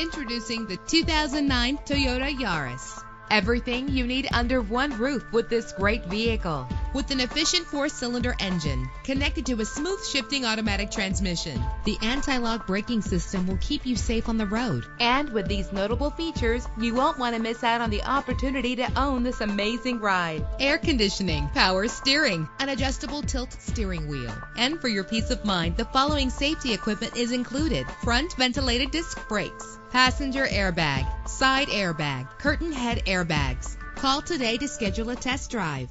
Introducing the 2009 Toyota Yaris. Everything you need under one roof with this great vehicle. With an efficient 4-cylinder engine connected to a smooth shifting automatic transmission, the anti-lock braking system will keep you safe on the road. And with these notable features, you won't want to miss out on the opportunity to own this amazing ride. Air conditioning, power steering, an adjustable tilt steering wheel. And for your peace of mind, the following safety equipment is included: front ventilated disc brakes, passenger airbag, side airbag, curtain head airbags. Call today to schedule a test drive.